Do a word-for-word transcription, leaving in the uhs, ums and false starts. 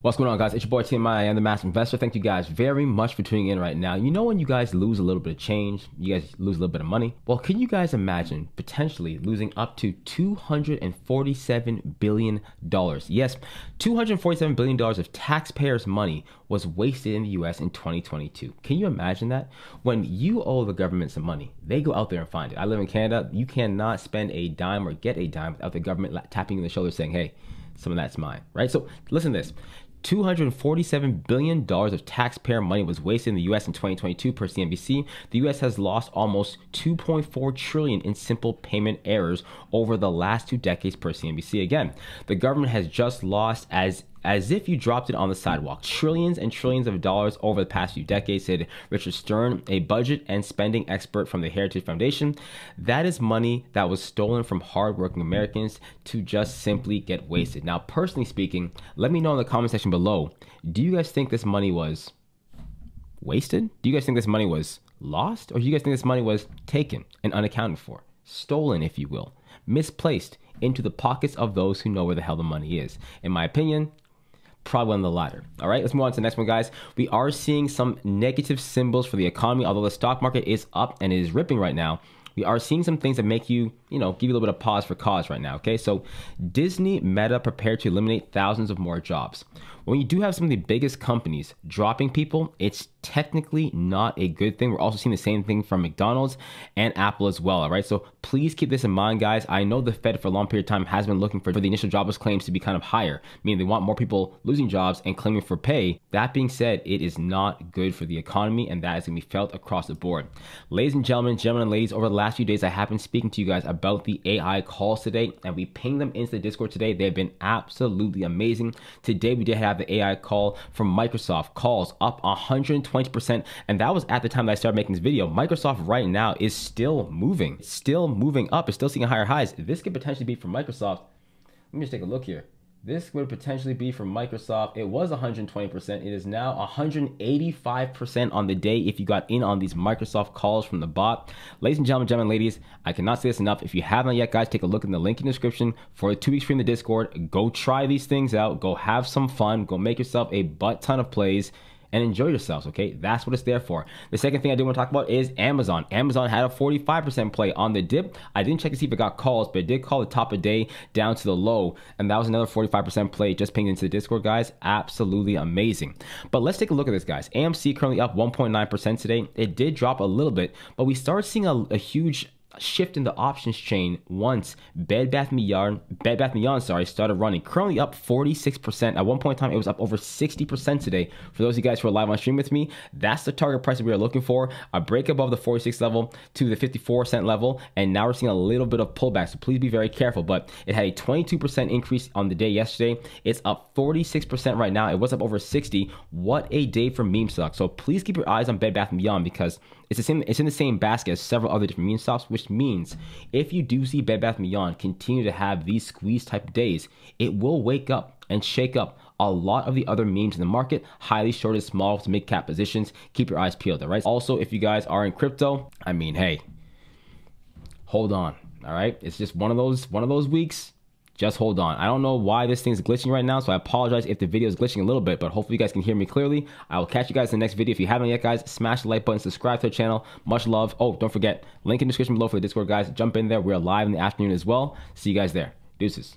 What's going on, guys? It's your boy T M I. I'm the Masked Investor. Thank you guys very much for tuning in right now. You know, when you guys lose a little bit of change, you guys lose a little bit of money. Well, can you guys imagine potentially losing up to two hundred forty-seven billion dollars? Yes, two hundred forty-seven billion dollars of taxpayers' money was wasted in the U S in twenty twenty-two. Can you imagine that? When you owe the government some money, they go out there and find it. I live in Canada. You cannot spend a dime or get a dime without the government tapping you on the shoulder saying, hey, some of that's mine, right? So listen to this. two hundred forty-seven billion dollars of taxpayer money was wasted in the U S in twenty twenty-two, per C N B C. The U S has lost almost two point four trillion dollars in simple payment errors over the last two decades, per C N B C. Again, the government has just lost as as if you dropped it on the sidewalk. Trillions and trillions of dollars over the past few decades, said Richard Stern, a budget and spending expert from the Heritage Foundation. That is money that was stolen from hardworking Americans to just simply get wasted. Now, personally speaking, let me know in the comment section below, do you guys think this money was wasted? Do you guys think this money was lost? Or do you guys think this money was taken and unaccounted for? Stolen, if you will, misplaced into the pockets of those who know where the hell the money is. In my opinion, probably on the latter. All right, let's move on to the next one, guys. We are seeing some negative symbols for the economy. Although the stock market is up and it is ripping right now, we are seeing some things that make you, you know, give you a little bit of pause for cause right now, okay? So Disney, Meta prepared to eliminate thousands of more jobs. When you do have some of the biggest companies dropping people, it's technically not a good thing. We're also seeing the same thing from McDonald's and Apple as well, all right? So please keep this in mind, guys. I know the Fed for a long period of time has been looking for the initial jobless claims to be kind of higher, meaning they want more people losing jobs and claiming for pay. That being said, it is not good for the economy, and that is gonna be felt across the board. Ladies and gentlemen, gentlemen and ladies, over the last Last few days I have been speaking to you guys about the A I calls today, and we pinged them into the Discord today. They've been absolutely amazing. Today we did have the A I call from Microsoft. Calls up one hundred twenty percent, and that was at the time that I started making this video. Microsoft right now is still moving, it's still moving up, it's still seeing higher highs. This could potentially be for Microsoft. Let me just take a look here. This would potentially be from Microsoft. It was one hundred twenty percent. It is now one hundred eighty-five percent on the day if you got in on these Microsoft calls from the bot. Ladies and gentlemen, gentlemen, ladies, I cannot say this enough. If you haven't yet, guys, take a look in the link in the description for a two-week stream in the Discord. Go try these things out. Go have some fun. Go make yourself a butt ton of plays and enjoy yourselves, okay? That's what it's there for. The second thing I did want to talk about is Amazon. Amazon had a forty-five percent play on the dip. I didn't check to see if it got calls, but it did call the top of day down to the low, and that was another forty-five percent play just pinged into the Discord, guys. Absolutely amazing. But let's take a look at this, guys. A M C currently up one point nine percent today. It did drop a little bit, but we started seeing a, a huge shift in the options chain once Bed Bath and Beyond, Bed Bath and Beyond, sorry, started running. Currently up forty-six percent. At one point in time, it was up over sixty percent today. For those of you guys who are live on stream with me, that's the target price that we are looking for. A break above the forty-six level to the fifty-four cent level, and now we're seeing a little bit of pullback, so please be very careful. But it had a twenty-two percent increase on the day yesterday. It's up forty-six percent right now. It was up over sixty. What a day for meme stocks. So please keep your eyes on Bed Bath and Beyond, because it's the same, it's in the same basket as several other different meme stocks, which means if you do see Bed Bath and Beyond continue to have these squeeze type of days, it will wake up and shake up a lot of the other memes in the market, highly shorted, small to mid cap positions. Keep your eyes peeled, all right? Also, if you guys are in crypto, I mean, hey, hold on, all right? It's just one of those, one of those weeks. Just hold on. I don't know why this thing's glitching right now, so I apologize if the video is glitching a little bit, but hopefully you guys can hear me clearly. I will catch you guys in the next video. If you haven't yet, guys, smash the like button, subscribe to the channel. Much love. Oh, don't forget, link in the description below for the Discord, guys. Jump in there. We're live in the afternoon as well. See you guys there. Deuces.